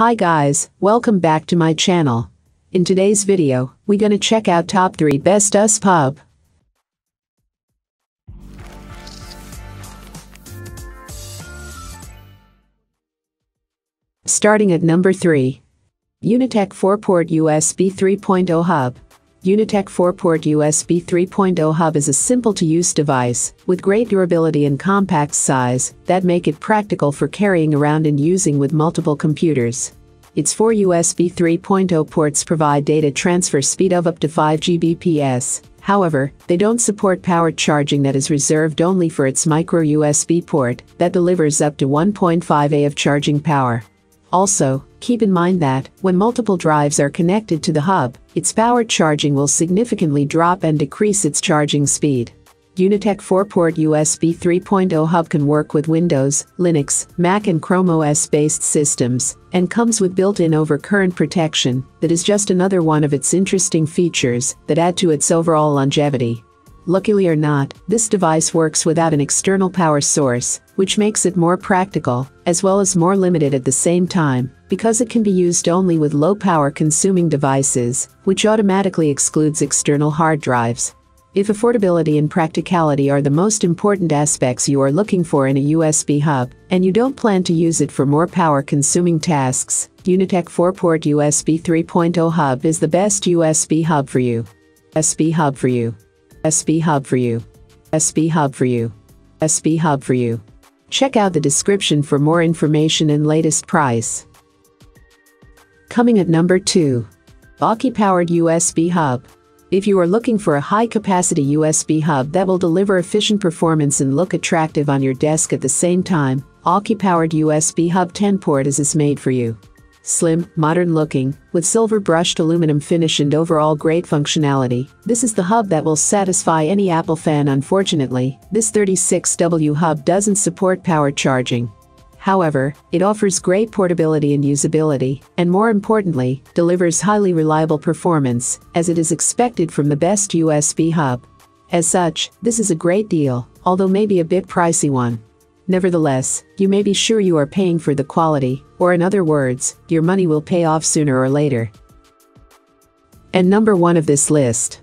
Hi guys, welcome back to my channel. In today's video, we gonna check out top 3 best US pub. Starting at number 3. Unitek 4-port USB 3.0 hub. Unitek 4-port USB 3.0 hub is a simple-to-use device, with great durability and compact size, that make it practical for carrying around and using with multiple computers. Its 4 USB 3.0 ports provide data transfer speed of up to 5 Gbps, however, they don't support power charging that is reserved only for its micro USB port, that delivers up to 1.5 Ah of charging power. Also, keep in mind that, when multiple drives are connected to the hub, its power charging will significantly drop and decrease its charging speed. Unitek 4-port USB 3.0 hub can work with Windows, Linux, Mac and Chrome OS-based systems, and comes with built-in overcurrent protection, that is just another one of its interesting features that add to its overall longevity. Luckily or not, this device works without an external power source, which makes it more practical, as well as more limited at the same time, because it can be used only with low power consuming devices, which automatically excludes external hard drives. If affordability and practicality are the most important aspects you are looking for in a USB hub, and you don't plan to use it for more power consuming tasks, Unitek 4-port USB 3.0 hub is the best USB hub for you. USB hub for you. Check out the description for more information and latest price. Coming at number 2. Anker-powered USB hub. If you are looking for a high-capacity USB hub that will deliver efficient performance and look attractive on your desk at the same time, Anker-powered USB hub 10-port is made for you. Slim, modern-looking, with silver-brushed aluminum finish and overall great functionality, this is the hub that will satisfy any Apple fan. Unfortunately, this 36W hub doesn't support power charging. However, it offers great portability and usability, and more importantly, delivers highly reliable performance, as it is expected from the best USB hub. As such, this is a great deal, although maybe a bit pricey one. Nevertheless, you may be sure you are paying for the quality, or in other words, your money will pay off sooner or later. And number 1 of this list.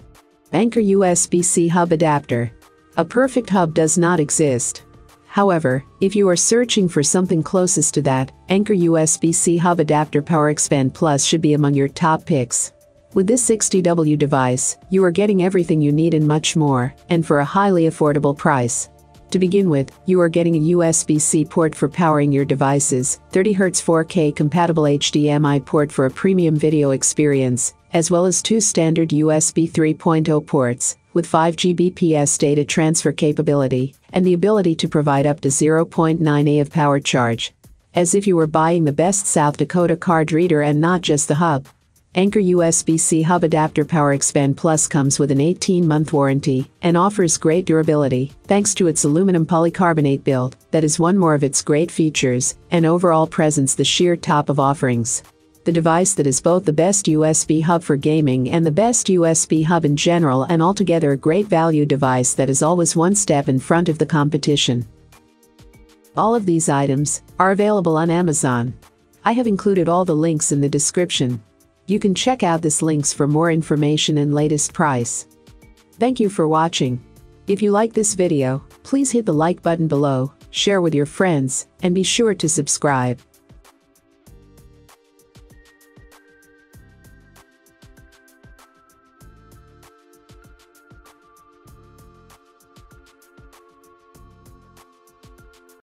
Anker USB-C Hub Adapter. A perfect hub does not exist. However, if you are searching for something closest to that, Anker USB-C Hub Adapter Power Expand Plus should be among your top picks. With this 60W device, you are getting everything you need and much more, and for a highly affordable price. To begin with, you are getting a USB-C port for powering your devices, 30Hz 4K compatible HDMI port for a premium video experience, as well as 2 standard USB 3.0 ports, with 5 Gbps data transfer capability, and the ability to provide up to 0.9 Ah of power charge. As if you were buying the best South Dakota card reader and not just the hub. Anker USB-C Hub Adapter Power Expand Plus comes with an 18-month warranty and offers great durability, thanks to its aluminum polycarbonate build, that is one more of its great features, and overall presents the sheer top of offerings. The device that is both the best USB hub for gaming and the best USB hub in general, and altogether a great value device that is always one step in front of the competition. All of these items are available on Amazon. I have included all the links in the description. You can check out these links for more information and latest price. Thank you for watching. If you like this video, please hit the like button below, share with your friends, and be sure to subscribe.